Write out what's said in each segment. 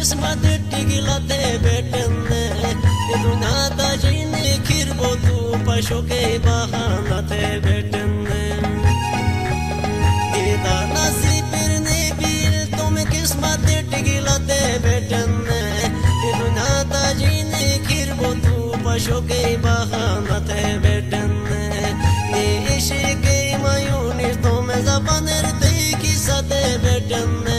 किस्मत टिकलते बेटने नाता जीने खिरबो तू पशु के बहानते बेटने फिरने भी तुम किस्मत टिकलते बेटने नाता जीने खिरबो तू पशु के बहानते बेटने के मयूनी तुम जबान देखी सते बेटने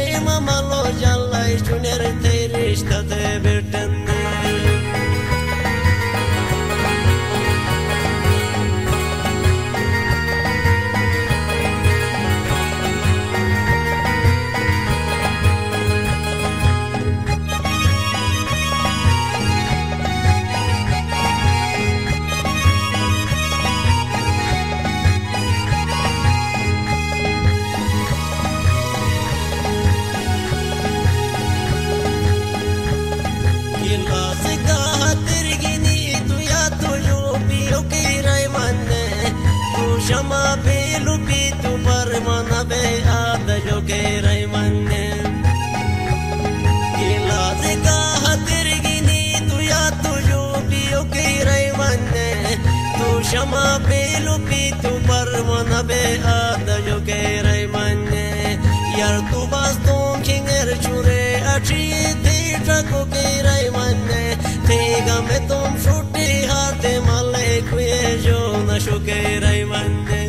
क्षमा पे लुपी तू पर मना बे आद जो के रही मन्ने का हतिर गिनी तू या तुझो पियो के रही मन्ने तू क्षमा पे लुपी तू पर मना बे आद जो के रही मन्ने यार तू बस तू खिंगर चुरे अच्छी थे ट्रको के रही मन्ने थे गमे तुम छोटे हाथे माले खुए जो नशो के रही मन्ने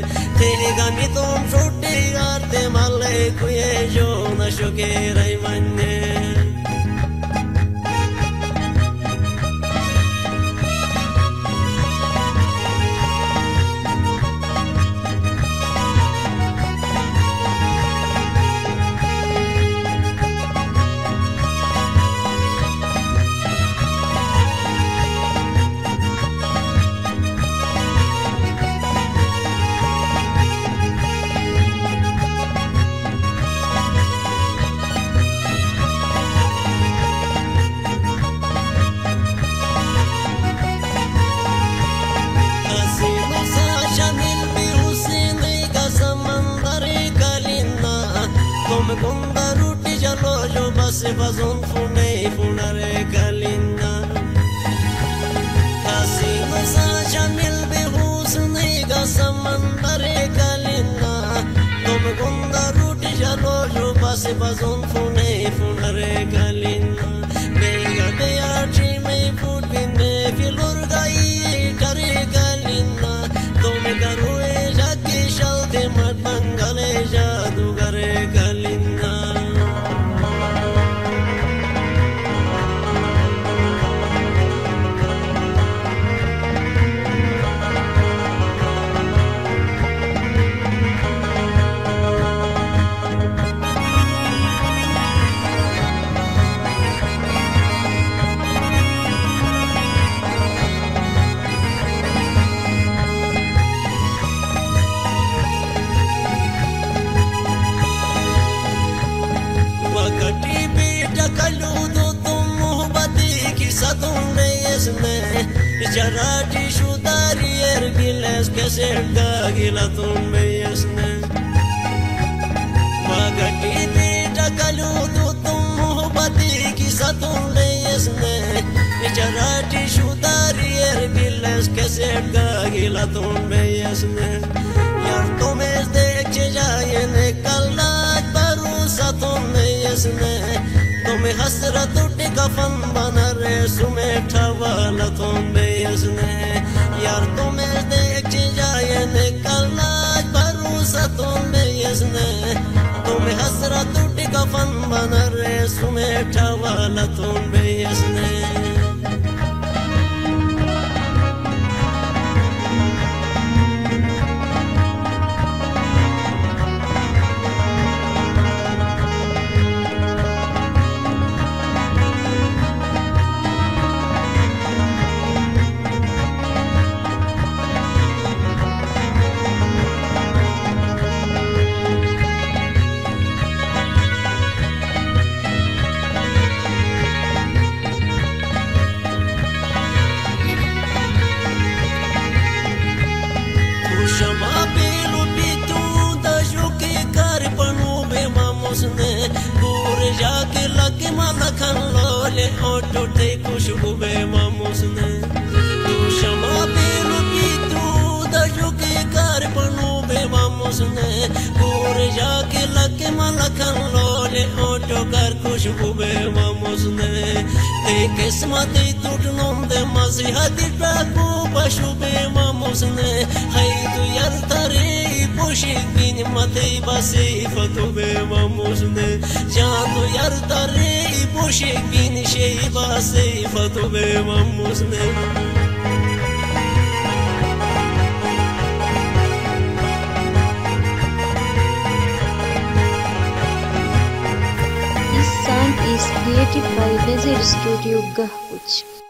तेरे गमी तुम छोटे आते माले खुए जो नशो के रही मन्ने बजून फूने फूनरे गलिना जमिल बेहूस नहीं का समंदरे गलिना तुम गुंदा रूट चलो जो बस बजून फूने फूनरे गलिना बेगा बेटी में फूट बिने फिलुर गई करे गलिना तुम गरुए जाके चलते मत बंगले जादूगरे गलिना जराटी शुदारी एर गिलेस कैसे गिला तुम्हें यसने मगटी ने डकलू तो तुम मोहब्बती की सतुने यसने जराटी शुदारी एर गिलेस कैसे गिला तुम्हें यसने यार तुम्हें देख जाए ने कल्ला भरोसा तुम्हें यसने तुम्हें हसरत उठे कफन बना रे सुमेठा वाला तुम्हें यसने यार तुम्हें देख जाए निकलना भरोसा तुम्हें यसने तुम्हें हसरत उठे कफन बना रे सुमेठा वाला तुम्हें यसने Chama pelo pito da joque carpano be mamos ne Dor ja ke lake mala khan lole auto te kushbu be mamos ne Chama pelo pito da joque carpano be mamos ne Dor ja ke lake mala khan lole auto kar kushbu be mamos ne Ek kismat tutnon de mazihati taku pashube mamos ne Pushkin Matei Basi Fatube Mamosne, Jato Yartare, Pushkin Sheba Say Fatube Mamosne. This song is created by Desert Studio Gahpuch.